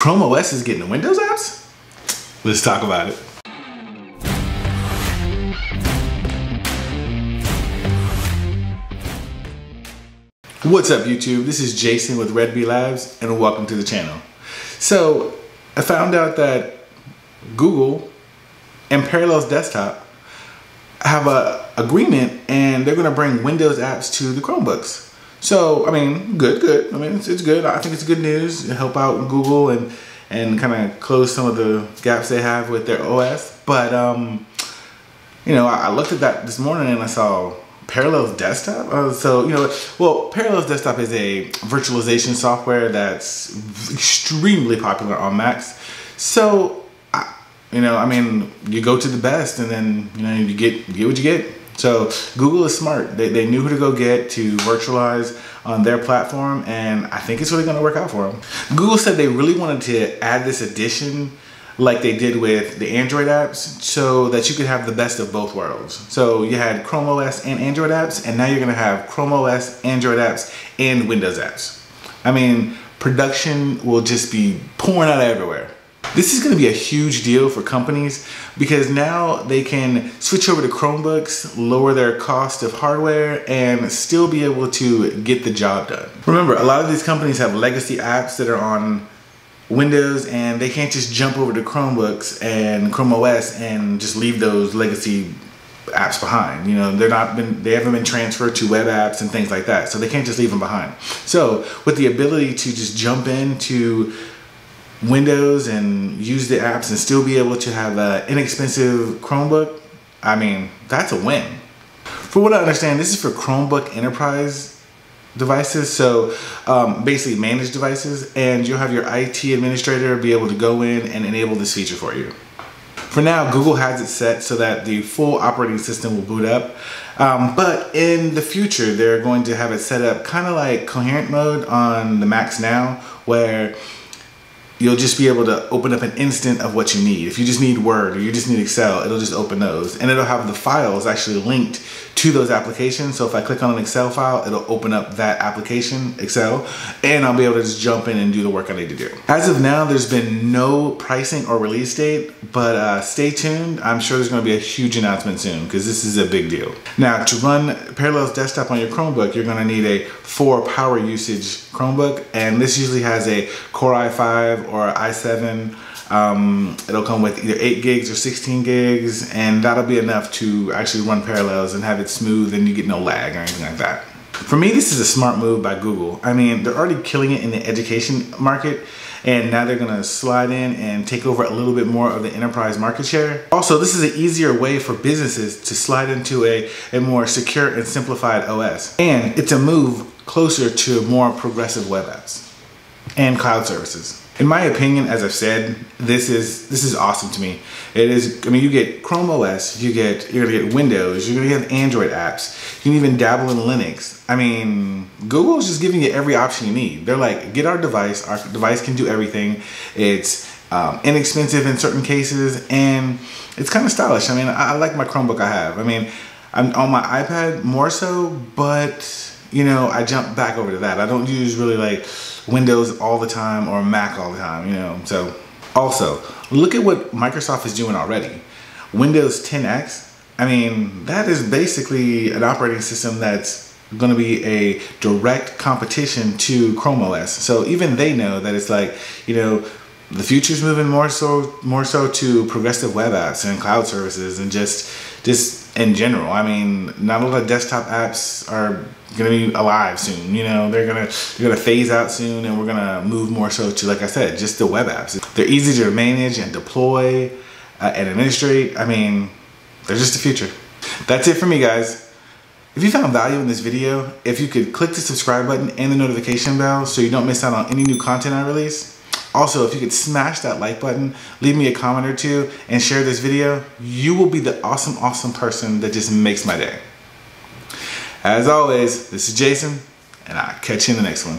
Chrome OS is getting the Windows apps? Let's talk about it. What's up YouTube? This is Jason with Red Bee Labs and welcome to the channel. So I found out that Google and Parallels Desktop have an agreement and they're gonna bring Windows apps to the Chromebooks. So, I mean, good. I mean, it's good. I think it's good news to help out Google and kind of close some of the gaps they have with their OS. But, you know, I looked at that this morning and I saw Parallels Desktop. Parallels Desktop is a virtualization software that's extremely popular on Macs. So, you go to the best and then, you get what you get. So Google is smart. They knew who to go get to virtualize on their platform, and I think it's really gonna work out for them. Google said they really wanted to add this addition like they did with the Android apps so that you could have the best of both worlds. So you had Chrome OS and Android apps, and now you're gonna have Chrome OS, Android apps, and Windows apps. I mean, production will just be pouring out everywhere. This is gonna be a huge deal for companies because now they can switch over to Chromebooks, lower their cost of hardware, and still be able to get the job done. Remember, a lot of these companies have legacy apps that are on Windows and they can't just jump over to Chromebooks and Chrome OS and just leave those legacy apps behind. They haven't been transferred to web apps and things like that, so they can't just leave them behind. So with the ability to just jump into Windows and use the apps and still be able to have an inexpensive Chromebook, I mean, that's a win. For what I understand, this is for Chromebook Enterprise devices, so basically managed devices, and you'll have your IT administrator be able to go in and enable this feature for you. For now, Google has it set so that the full operating system will boot up, but in the future, they're going to have it set up kind of like coherent mode on the Macs now, where you'll just be able to open up an instant of what you need. If you just need Word or you just need Excel, it'll just open those. And it'll have the files actually linked to those applications. So if I click on an Excel file, it'll open up that application, Excel, and I'll be able to just jump in and do the work I need to do. As of now, there's been no pricing or release date, but stay tuned. I'm sure there's gonna be a huge announcement soon because this is a big deal. Now, to run Parallels Desktop on your Chromebook, you're gonna need a 4 power usage Chromebook, and this usually has a Core i5 or i7. It'll come with either 8 gigs or 16 gigs, and that'll be enough to actually run Parallels and have it smooth and you get no lag or anything like that. For me, this is a smart move by Google. I mean, they're already killing it in the education market, and now they're gonna slide in and take over a little bit more of the enterprise market share. Also, this is an easier way for businesses to slide into a more secure and simplified OS. And it's a move closer to more progressive web apps and cloud services. In my opinion, as I've said, this is awesome to me. It is. I mean, you get Chrome OS, you're gonna get Windows, you're gonna get Android apps. You can even dabble in Linux. I mean, Google's just giving you every option you need. They're like, get our device. Our device can do everything. It's inexpensive in certain cases, and it's kind of stylish. I mean, I like my Chromebook I have. I mean, I'm on my iPad more so, but I jump back over to that. I don't use really like Windows all the time or Mac all the time, So also, look at what Microsoft is doing already. Windows 10X, I mean, that is basically an operating system that's gonna be a direct competition to Chrome OS. So even they know that it's like, the future's moving more so to progressive web apps and cloud services and just in general. I mean, not a lot of desktop apps are gonna be alive soon. They're gonna phase out soon, and we're gonna move more so to, like I said, just the web apps. They're easy to manage and deploy and administrate. I mean, they're just the future. That's it for me, guys. If you found value in this video, if you could click the subscribe button and the notification bell so you don't miss out on any new content I release. Also, if you could smash that like button, leave me a comment or two, and share this video, you will be the awesome person that just makes my day. As always, this is Jason, and I'll catch you in the next one.